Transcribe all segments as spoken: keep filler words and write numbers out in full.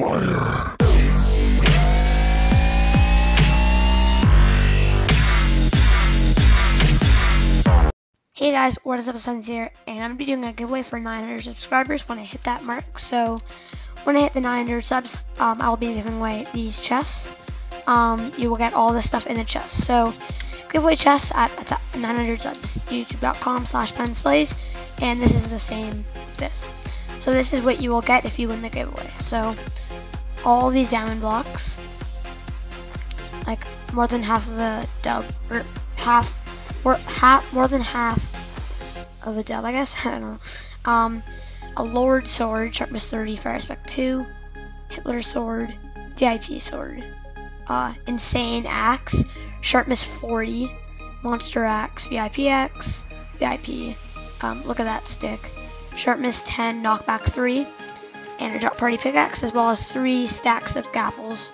fire. Hey guys, what is up, Suns here, and I'm going to be doing a giveaway for nine hundred subscribers when I hit that mark. So when I hit the nine hundred subs, um, I will be giving away these chests. Um, you will get all the stuff in the chest. So giveaway chests at, at nine hundred subs, youtube dot com slash pensplays, and this is the same this. So this is what you will get if you win the giveaway. So all these diamond blocks, like more than half of the dub, or half, or half, more than half of the dub, I guess, I don't know. Um, a lowered sword, sharpness thirty, fire spec two, Hitler sword, V I P sword, uh, insane axe, sharpness forty, monster axe, V I P axe, V I P, um, look at that stick. Sharpness ten, knockback three, and a drop party pickaxe, as well as three stacks of gapples,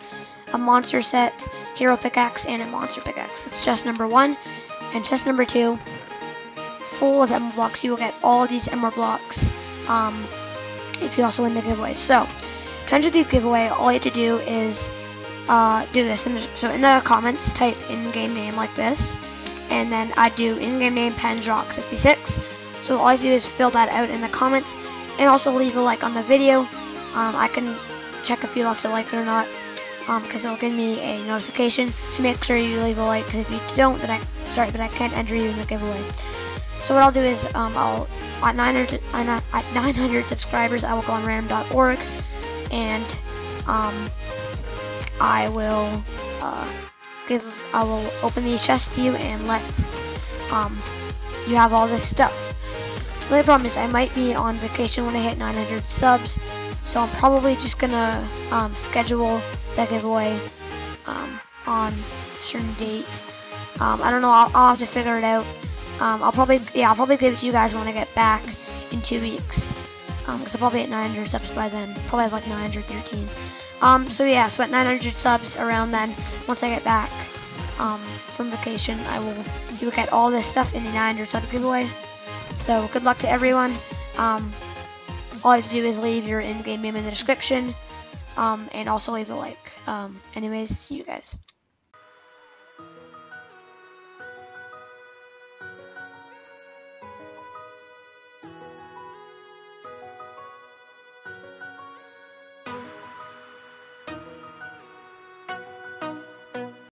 a monster set, hero pickaxe, and a monster pickaxe. That's chest number one, and chest number two, full of emerald blocks. You will get all these emerald blocks um, if you also win the giveaway. So to enter the giveaway, all you have to do is uh, do this. And so in the comments, type in-game name like this, and then I do in-game name Pensrock sixty-six. So all you do is fill that out in the comments, and also leave a like on the video. Um, I can check if you left a like or not, because um, it will give me a notification. So make sure you leave a like, because if you don't, then I sorry, but I can't enter you in the giveaway. So what I'll do is um, I'll at nine hundred at nine hundred subscribers, I will go on random dot org, and um, I will uh, give I will open these chests to you and let um, you have all this stuff. The only problem is I might be on vacation when I hit nine hundred subs, so I'm probably just gonna um, schedule that giveaway um, on a certain date. Um, I don't know. I'll, I'll have to figure it out. Um, I'll probably yeah, I'll probably give it to you guys when I get back in two weeks, um, because I'll probably hit nine hundred subs by then. Probably have like nine hundred thirteen. Um, so yeah, so at nine hundred subs around then, once I get back um, from vacation, I will you will get all this stuff in the nine hundred sub giveaway. So good luck to everyone. Um, all you have to do is leave your in-game name in the description, um, and also leave a like. Um, anyways, see you guys.